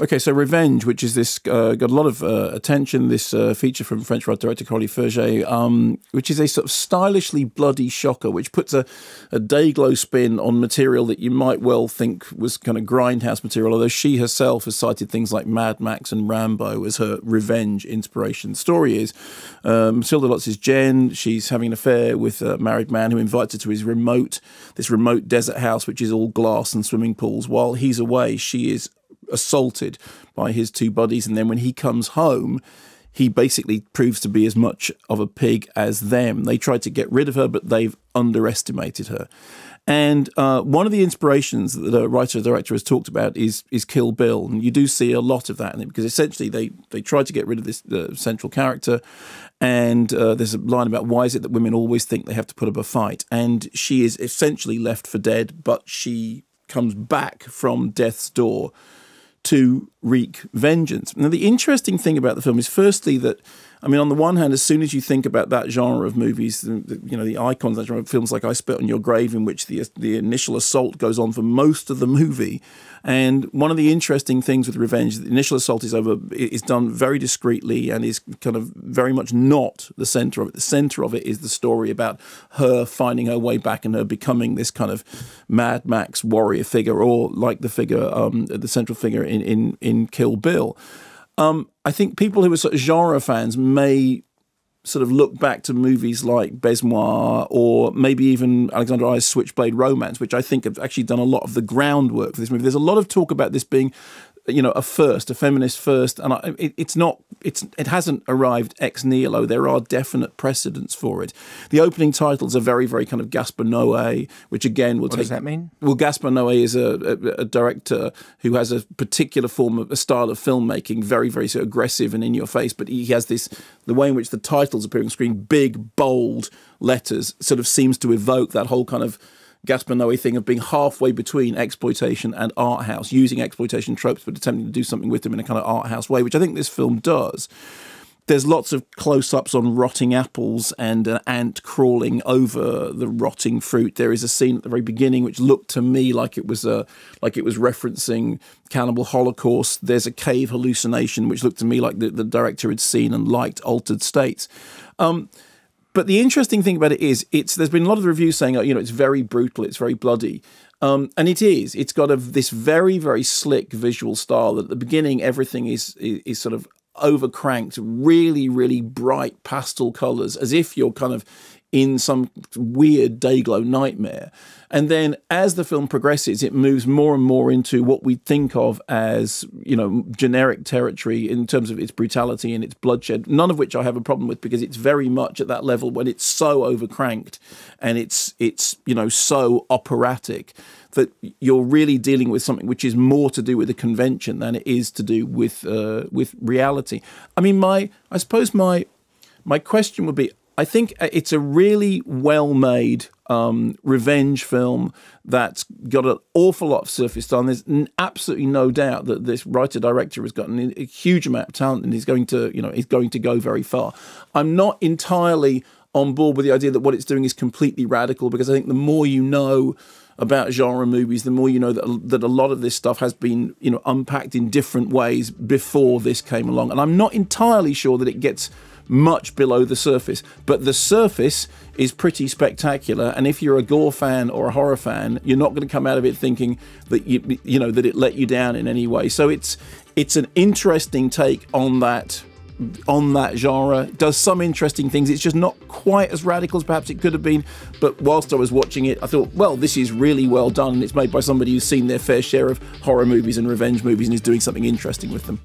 Okay, so Revenge, which is this, got a lot of attention, this feature from French writer director Coralie Fargeat, which is a sort of stylishly bloody shocker, which puts a day-glow spin on material that you might well think was kind of grindhouse material, although she herself has cited things like Mad Max and Rambo as her revenge inspiration. The story is Matilda Lutz is Jen. She's having an affair with a married man who invites her to his remote desert house, which is all glass and swimming pools. While he's away, she is assaulted by his two buddies, and then when he comes home, he basically proves to be as much of a pig as them. They tried to get rid of her, but they've underestimated her. And one of the inspirations that the writer-director has talked about is Kill Bill, and you do see a lot of that in it, because essentially they tried to get rid of this central character, and there's a line about why is it that women always think they have to put up a fight, and she is essentially left for dead, but she comes back from death's door to wreak vengeance. Now, the interesting thing about the film is, firstly, that, I mean, on the one hand, as soon as you think about that genre of movies, you know, the icons, films like I Spit on Your Grave, in which the initial assault goes on for most of the movie. And one of the interesting things with Revenge, the initial assault is done very discreetly and is kind of very much not the center of it. The center of it is the story about her finding her way back and her becoming this kind of Mad Max warrior figure, or like the figure, the central figure in Kill Bill. I think people who are sort of genre fans may sort of look back to movies like Baisemois, or maybe even Alexander I's Switchblade Romance, which I think have actually done a lot of the groundwork for this movie. There's a lot of talk about this being, you know, a feminist first, and it hasn't arrived ex nihilo. There are definite precedents for it. The opening titles are very, very kind of Gaspar Noé, which again will take. What does that mean? Well, Gaspar Noé is a director who has a particular form of a style of filmmaking, very, very sort of aggressive and in your face. But he has this, the way in which the titles appear on screen, big, bold letters, sort of seems to evoke that whole kind of Gaspar Noé thing of being halfway between exploitation and art house, using exploitation tropes but attempting to do something with them in a kind of art house way, which I think this film does. There's lots of close-ups on rotting apples and an ant crawling over the rotting fruit. There is a scene at the very beginning which looked to me like it was referencing Cannibal Holocaust. There's a cave hallucination which looked to me like the director had seen and liked Altered States. But the interesting thing about it is, there's been a lot of reviews saying, you know, it's very brutal, it's very bloody. And it is. It's got this very, very slick visual style that at the beginning everything is sort of overcranked, really, really bright pastel colours, as if you're kind of in some weird day-glow nightmare. And then as the film progresses, it moves more and more into what we think of as, you know, generic territory in terms of its brutality and its bloodshed, none of which I have a problem with, because it's very much at that level when it's so overcranked and it's you know, so operatic that you're really dealing with something which is more to do with a convention than it is to do with reality. I mean, I suppose my question would be, I think it's a really well-made revenge film that's got an awful lot of surface time. There's absolutely no doubt that this writer-director has gotten a huge amount of talent and he's going to, you know, he's going to go very far. I'm not entirely on board with the idea that what it's doing is completely radical, because I think the more you know about genre movies, the more you know that a lot of this stuff has been, you know, unpacked in different ways before this came along. And I'm not entirely sure that it gets much below the surface, but the surface is pretty spectacular, and if you're a gore fan or a horror fan, you're not going to come out of it thinking that you know that it let you down in any way. So it's an interesting take on that genre. It does some interesting things. It's just not quite as radical as perhaps it could have been, but whilst I was watching it, I thought, well, this is really well done, and it's made by somebody who's seen their fair share of horror movies and revenge movies and is doing something interesting with them.